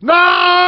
No!